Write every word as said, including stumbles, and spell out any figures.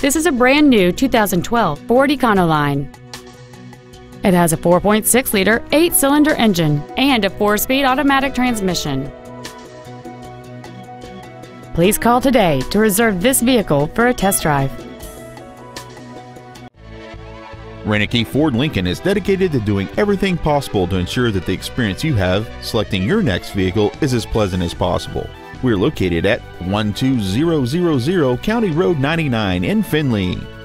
This is a brand new two thousand twelve Ford Econoline. It has a four point six liter eight-cylinder engine and a four-speed automatic transmission. Please call today to reserve this vehicle for a test drive. Reineke Ford Lincoln is dedicated to doing everything possible to ensure that the experience you have selecting your next vehicle is as pleasant as possible. We're located at one two zero zero zero County Road ninety-nine in Findlay.